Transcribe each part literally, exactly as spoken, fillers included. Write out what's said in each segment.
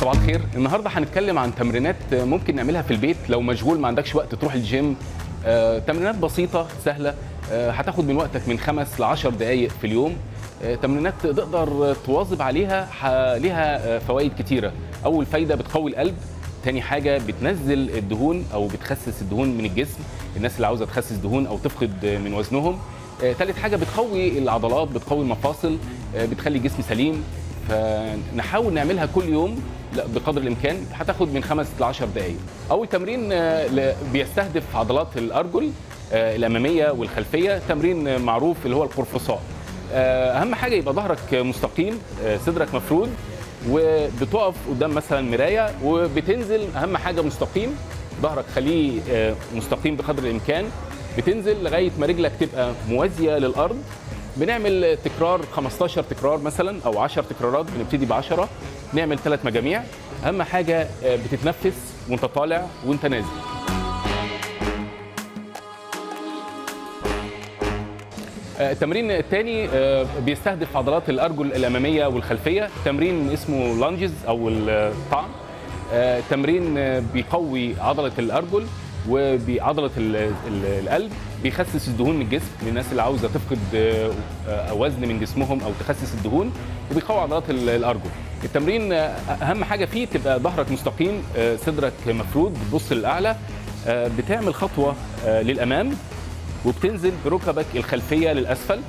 صباح الخير. النهارده هنتكلم عن تمرينات ممكن نعملها في البيت لو مشغول ما عندكش وقت تروح الجيم. آه، تمرينات بسيطه سهله، آه، هتاخد من وقتك من خمس ل عشر دقائق في اليوم. آه، تمرينات تقدر تواظب عليها، ليها آه، فوائد كتيره. اول فايده بتقوي القلب، تاني حاجه بتنزل الدهون او بتخسس الدهون من الجسم، الناس اللي عاوزه تخسس دهون او تفقد من وزنهم. آه، تالت حاجه بتقوي العضلات، بتقوي المفاصل، آه، بتخلي الجسم سليم. فنحاول نعملها كل يوم بقدر الامكان، هتاخد من خمس ل عشر دقائق. اول تمرين بيستهدف عضلات الارجل الاماميه والخلفيه، تمرين معروف اللي هو القرفصاء. اهم حاجه يبقى ظهرك مستقيم، صدرك مفرود، وبتقف قدام مثلا مرايه وبتنزل. اهم حاجه مستقيم، ظهرك خليه مستقيم بقدر الامكان، بتنزل لغايه ما رجلك تبقى موازيه للارض. بنعمل تكرار خمستاشر تكرار مثلا او عشر تكرارات، بنبتدي ب عشرة، نعمل ثلاث مجاميع. اهم حاجه بتتنفس وانت طالع وانت نازل. التمرين الثاني بيستهدف عضلات الارجل الاماميه والخلفيه، تمرين اسمه لانجز او الطعن. تمرين بيقوي عضله الارجل وبعضله القلب، بيخسس الدهون من الجسم للناس اللي عاوزه تفقد وزن من جسمهم او تخسس الدهون، وبيقوي عضلات الارجل. التمرين اهم حاجه فيه تبقى ظهرك مستقيم، صدرك مفرود، بتبص للاعلى، بتعمل خطوه للامام وبتنزل بركبك الخلفيه للاسفل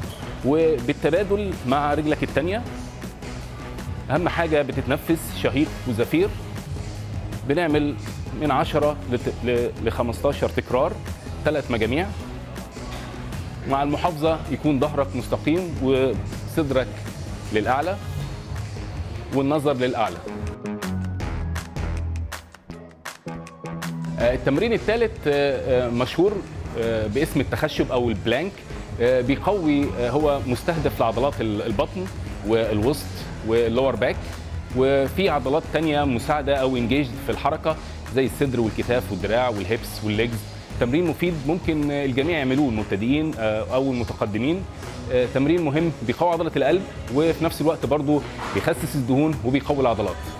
وبالتبادل مع رجلك الثانيه. اهم حاجه بتتنفس شهيق وزفير. بنعمل من عشرة ل خمستاشر تكرار، ثلاث مجاميع، مع المحافظة يكون ظهرك مستقيم وصدرك للأعلى والنظر للأعلى. التمرين الثالث مشهور باسم التخشب أو البلانك، بيقوي، هو مستهدف لعضلات البطن والوسط واللور باك، وفي عضلات تانية مساعدة أو انجيج في الحركة زي الصدر والكتاف والدراع والهيبس والليجز. تمرين مفيد ممكن الجميع يعملوه، المبتدئين أو المتقدمين. تمرين مهم بيقوي عضلة القلب وفي نفس الوقت برضه بيخسس الدهون وبيقوي العضلات.